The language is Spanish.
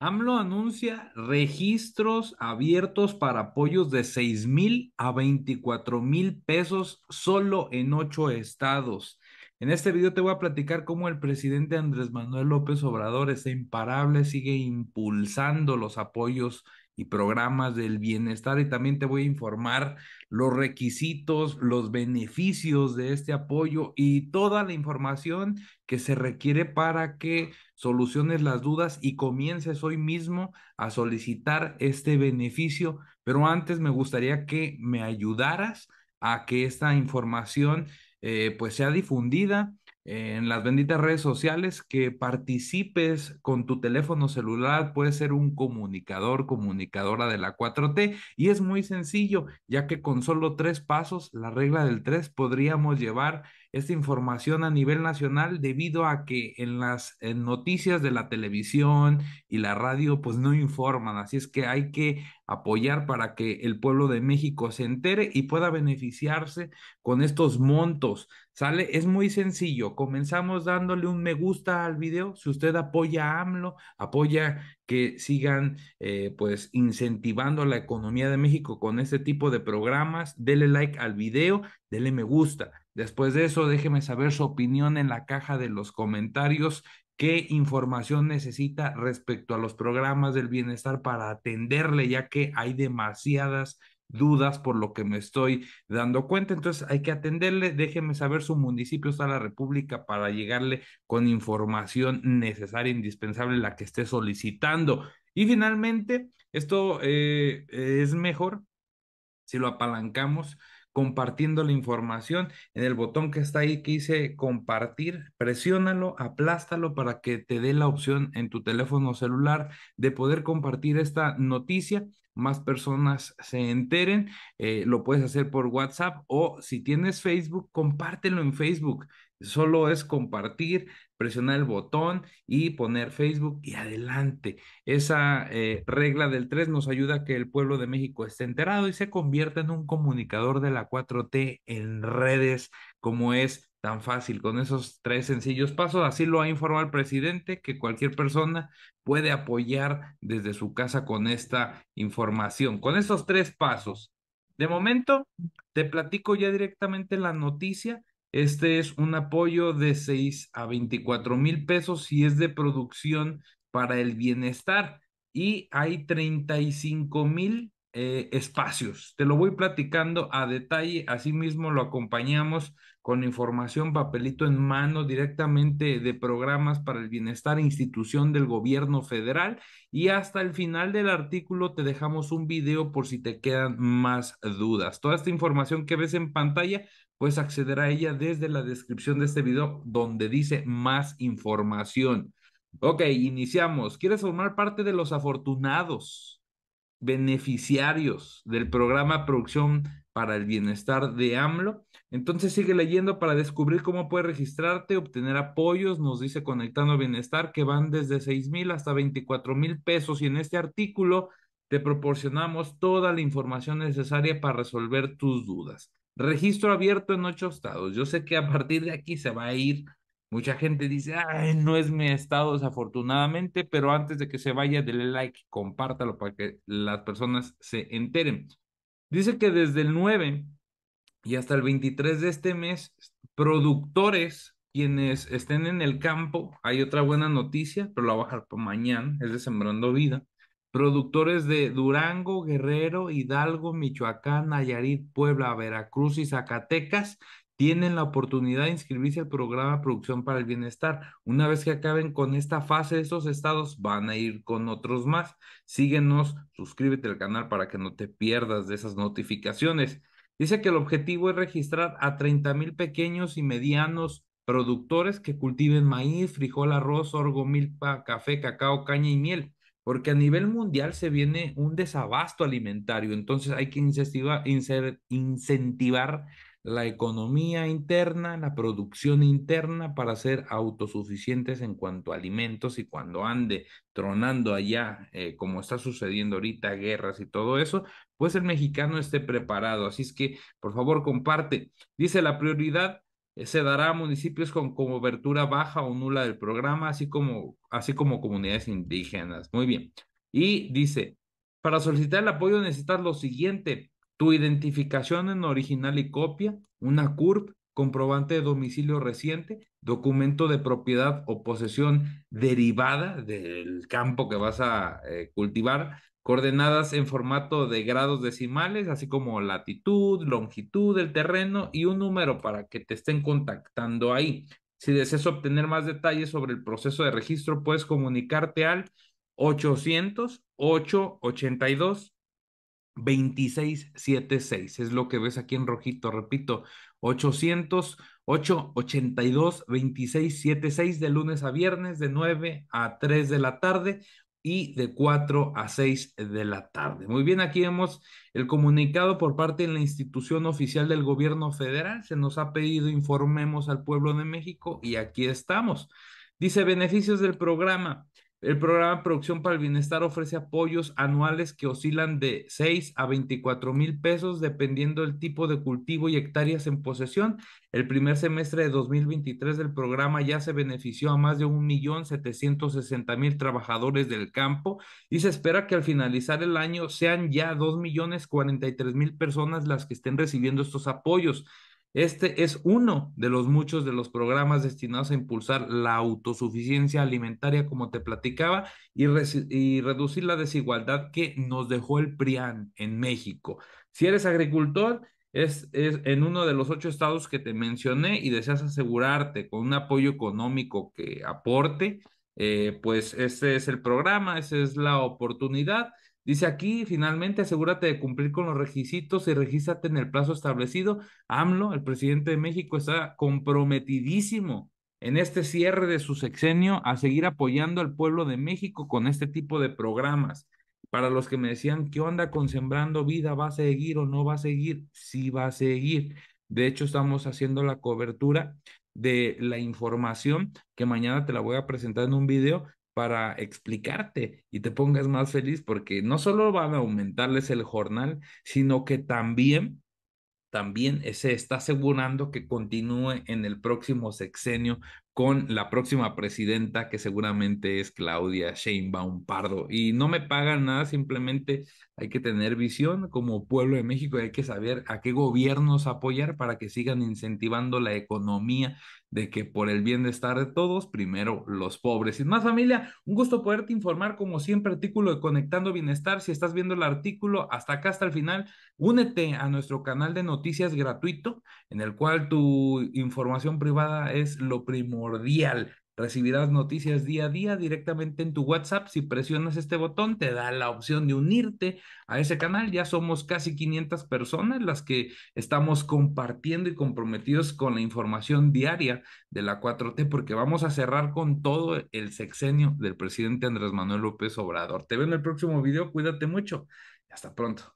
AMLO anuncia registros abiertos para apoyos de 6,000 a 24,000 pesos solo en 8 estados. En este video te voy a platicar cómo el presidente Andrés Manuel López Obrador está imparable, sigue impulsando los apoyos y programas del bienestar, y también te voy a informar los requisitos, los beneficios de este apoyo y toda la información que se requiere para que soluciones las dudas y comiences hoy mismo a solicitar este beneficio. Pero antes me gustaría que me ayudaras a que esta información pues sea difundida en las benditas redes sociales, que participes con tu teléfono celular, puedes ser un comunicador, comunicadora de la 4T, y es muy sencillo, ya que con solo 3 pasos, la regla del 3, podríamos llevar esta información a nivel nacional, debido a que en las noticias de la televisión y la radio pues no informan, así es que hay que apoyar para que el pueblo de México se entere y pueda beneficiarse con estos montos, ¿sale? Es muy sencillo, comenzamos dándole un me gusta al video. Si usted apoya a AMLO, apoya que sigan pues incentivando la economía de México con este tipo de programas, dele like al video, dele me gusta. Después de eso, déjeme saber su opinión en la caja de los comentarios. ¿Qué información necesita respecto a los programas del bienestar para atenderle, ya que hay demasiadas dudas por lo que me estoy dando cuenta? Entonces hay que atenderle, déjeme saber su municipio, está la república, para llegarle con información necesaria, indispensable, la que esté solicitando. Y finalmente, esto es mejor si lo apalancamos compartiendo la información. En el botón que está ahí que dice compartir, presiónalo, aplástalo para que te dé la opción en tu teléfono celular de poder compartir esta noticia, más personas se enteren. Lo puedes hacer por WhatsApp, o si tienes Facebook, compártelo en Facebook. Solo es compartir, presionar el botón y poner Facebook y adelante. Esa regla del 3 nos ayuda a que el pueblo de México esté enterado y se convierta en un comunicador de la 4T en redes, como es tan fácil. Con esos 3 sencillos pasos, así lo ha informado el presidente, que cualquier persona puede apoyar desde su casa con esta información, con esos 3 pasos. De momento, te platico ya directamente la noticia. Este es un apoyo de 6,000 a 24,000 pesos y es de producción para el bienestar, y hay 35,000 espacios. Te lo voy platicando a detalle, asimismo lo acompañamos con información papelito en mano directamente de programas para el bienestar, institución del gobierno federal, y hasta el final del artículo te dejamos un video por si te quedan más dudas. Toda esta información que ves en pantalla, puedes acceder a ella desde la descripción de este video, donde dice más información. Ok, iniciamos. ¿Quieres formar parte de los afortunados beneficiarios del programa Producción para el Bienestar de AMLO? Entonces sigue leyendo para descubrir cómo puedes registrarte, obtener apoyos. Nos dice Conectando a Bienestar que van desde 6,000 hasta 24,000 pesos, y en este artículo te proporcionamos toda la información necesaria para resolver tus dudas. Registro abierto en 8 estados. Yo sé que a partir de aquí se va a ir. Mucha gente dice, ay, no es mi estado desafortunadamente, pero antes de que se vaya, dele like, compártalo para que las personas se enteren. Dice que desde el 9 y hasta el 23 de este mes, productores, quienes estén en el campo, hay otra buena noticia, pero la voy a bajar para mañana, es de Sembrando Vida. Productores de Durango, Guerrero, Hidalgo, Michoacán, Nayarit, Puebla, Veracruz y Zacatecas tienen la oportunidad de inscribirse al programa Producción para el Bienestar. Una vez que acaben con esta fase, estos estados van a ir con otros más. Síguenos, suscríbete al canal para que no te pierdas de esas notificaciones. Dice que el objetivo es registrar a 30,000 pequeños y medianos productores que cultiven maíz, frijol, arroz, sorgo, milpa, café, cacao, caña y miel, porque a nivel mundial se viene un desabasto alimentario. Entonces hay que incentivar la economía interna, la producción interna, para ser autosuficientes en cuanto a alimentos, y cuando ande tronando allá, como está sucediendo ahorita, guerras y todo eso, pues el mexicano esté preparado. Así es que, por favor, comparte. Dice, la prioridad se dará a municipios con cobertura baja o nula del programa, así como comunidades indígenas. Muy bien. Y dice, para solicitar el apoyo necesitas lo siguiente: tu identificación en original y copia, una CURP, comprobante de domicilio reciente, documento de propiedad o posesión derivada del campo que vas a cultivar, coordenadas en formato de grados decimales, así como latitud, longitud del terreno y un número para que te estén contactando ahí. Si deseas obtener más detalles sobre el proceso de registro, puedes comunicarte al 800-882-2676. Es lo que ves aquí en rojito, repito, 800-882-2676, de lunes a viernes, de 9 a 3 de la tarde y de 4 a 6 de la tarde. Muy bien, aquí vemos el comunicado por parte de la institución oficial del gobierno federal. Se nos ha pedido informemos al pueblo de México y aquí estamos. Dice, beneficios del programa. El programa Producción para el Bienestar ofrece apoyos anuales que oscilan de 6 a 24 mil pesos dependiendo del tipo de cultivo y hectáreas en posesión. El primer semestre de 2023 del programa ya se benefició a más de 1,760,000 trabajadores del campo y se espera que al finalizar el año sean ya 2,043,000 personas las que estén recibiendo estos apoyos. Este es uno de los muchos de los programas destinados a impulsar la autosuficiencia alimentaria, como te platicaba, y reducir la desigualdad que nos dejó el PRIAN en México. Si eres agricultor, es en uno de los 8 estados que te mencioné y deseas asegurarte con un apoyo económico que aporte, pues ese es el programa, esa es la oportunidad. Dice aquí, finalmente, asegúrate de cumplir con los requisitos y regístrate en el plazo establecido. AMLO, el presidente de México, está comprometidísimo en este cierre de su sexenio a seguir apoyando al pueblo de México con este tipo de programas. Para los que me decían, ¿qué onda con Sembrando Vida? ¿Va a seguir o no va a seguir? Sí va a seguir. De hecho, estamos haciendo la cobertura de la información que mañana te la voy a presentar en un video, para explicarte y te pongas más feliz, porque no solo van a aumentarles el jornal, sino que también se está asegurando que continúe en el próximo sexenio con la próxima presidenta, que seguramente es Claudia Sheinbaum Pardo. Y no me pagan nada, simplemente hay que tener visión como pueblo de México y hay que saber a qué gobiernos apoyar para que sigan incentivando la economía, de que por el bienestar de todos, primero los pobres. Sin más, familia, un gusto poderte informar, como siempre, artículo de Conectando Bienestar. Si estás viendo el artículo hasta acá, hasta el final, únete a nuestro canal de noticias gratuito, en el cual tu información privada es lo primordial. Recibirás noticias día a día directamente en tu WhatsApp. Si presionas este botón, te da la opción de unirte a ese canal. Ya somos casi 500 personas las que estamos compartiendo y comprometidos con la información diaria de la 4T, porque vamos a cerrar con todo el sexenio del presidente Andrés Manuel López Obrador. Te veo en el próximo video, cuídate mucho. Hasta pronto.